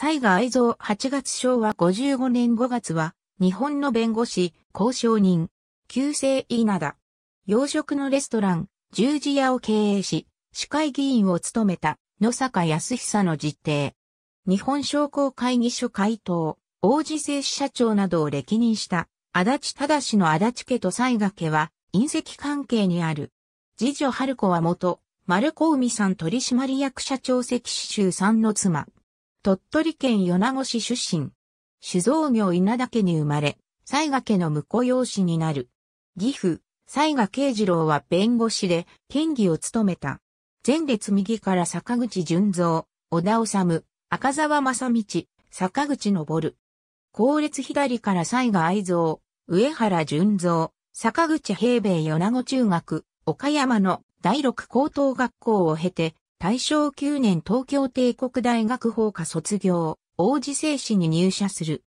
犀賀愛蔵8月昭和55年5月は、日本の弁護士、交渉人、旧姓稲田。洋食のレストラン、十字屋を経営し、市会議員を務めた、野坂康久の実弟。日本商工会議所会頭、王子製紙社長などを歴任した、足立正の足立家と犀賀家は、姻戚関係にある。次女春子は元、丸子海産取締役社長関周三の妻。鳥取県米子市出身。酒造業稲田家に生まれ、犀賀家の婿養子になる。義父、犀賀慶次郎は弁護士で、県議を務めた。前列右から坂口純三、小田治、赤沢正道、坂口昇。後列左から犀賀愛蔵、上原純三、坂口平兵衛米子中学、岡山の第六高等学校を経て、大正9年東京帝国大学法科卒業、王子製紙に入社する。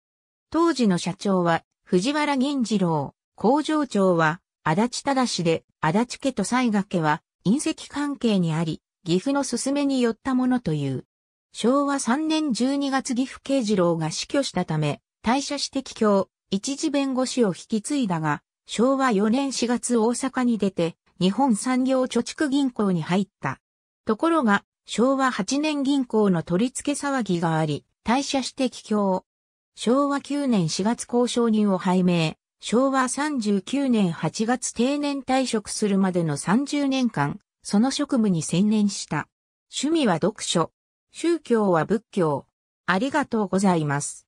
当時の社長は藤原銀次郎、工場長は足立正で、足立家と犀賀家は姻戚関係にあり、義父の勧めによったものという。昭和3年12月義父慶次郎が死去したため、退社して帰郷、一時弁護士を引き継いだが、昭和4年4月大阪に出て、日本産業貯蓄銀行に入った。ところが、昭和8年銀行の取り付け騒ぎがあり、退社して帰郷。昭和9年4月交渉人を拝命。昭和39年8月定年退職するまでの30年間、その職務に専念した。趣味は読書。宗教は仏教。ありがとうございます。